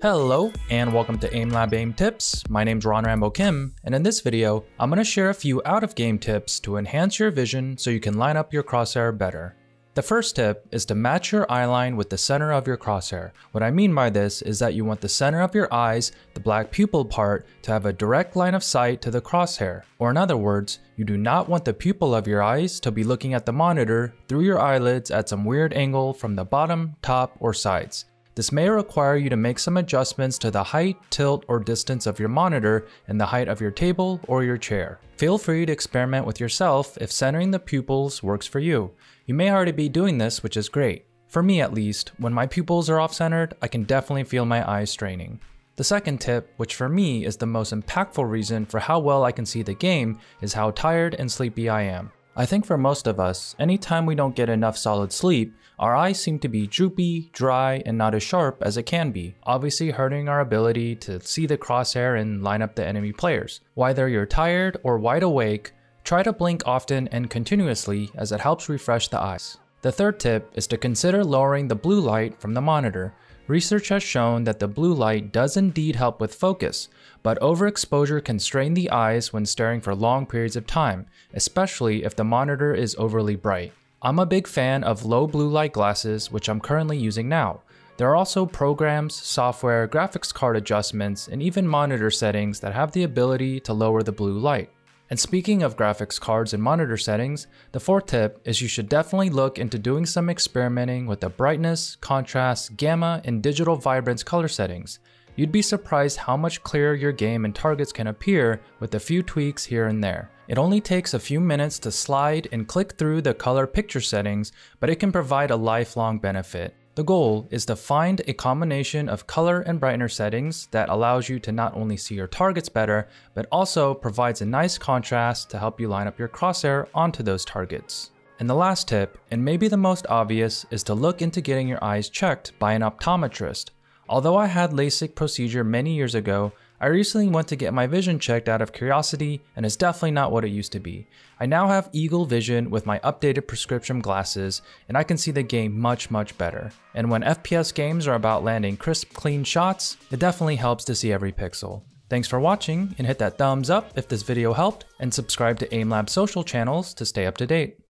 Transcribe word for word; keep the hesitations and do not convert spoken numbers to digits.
Hello and welcome to Aim Lab Aim Tips. My name's Ron Rambo Kim, and in this video, I'm going to share a few out-of-game tips to enhance your vision so you can line up your crosshair better. The first tip is to match your eye line with the center of your crosshair. What I mean by this is that you want the center of your eyes, the black pupil part, to have a direct line of sight to the crosshair. Or in other words, you do not want the pupil of your eyes to be looking at the monitor through your eyelids at some weird angle from the bottom, top, or sides. This may require you to make some adjustments to the height, tilt, or distance of your monitor and the height of your table or your chair. Feel free to experiment with yourself if centering the pupils works for you. You may already be doing this, which is great. For me at least, when my pupils are off-centered, I can definitely feel my eyes straining. The second tip, which for me is the most impactful reason for how well I can see the game, is how tired and sleepy I am. I think for most of us, anytime we don't get enough solid sleep, our eyes seem to be droopy, dry, and not as sharp as it can be, obviously hurting our ability to see the crosshair and line up the enemy players. Whether you're tired or wide awake, try to blink often and continuously as it helps refresh the eyes. The third tip is to consider lowering the blue light from the monitor. Research has shown that the blue light does indeed help with focus, but overexposure can strain the eyes when staring for long periods of time, especially if the monitor is overly bright. I'm a big fan of low blue light glasses, which I'm currently using now. There are also programs, software, graphics card adjustments, and even monitor settings that have the ability to lower the blue light. And speaking of graphics cards and monitor settings, the fourth tip is you should definitely look into doing some experimenting with the brightness, contrast, gamma, and digital vibrance color settings. You'd be surprised how much clearer your game and targets can appear with a few tweaks here and there. It only takes a few minutes to slide and click through the color picture settings, but it can provide a lifelong benefit. The goal is to find a combination of color and brightness settings that allows you to not only see your targets better, but also provides a nice contrast to help you line up your crosshair onto those targets. And the last tip, and maybe the most obvious, is to look into getting your eyes checked by an optometrist. Although I had LASIK procedure many years ago, I recently went to get my vision checked out of curiosity, and it's definitely not what it used to be. I now have eagle vision with my updated prescription glasses, and I can see the game much, much better. And when F P S games are about landing crisp, clean shots, it definitely helps to see every pixel. Thanks for watching, and hit that thumbs up if this video helped, and subscribe to Aim Lab social channels to stay up to date.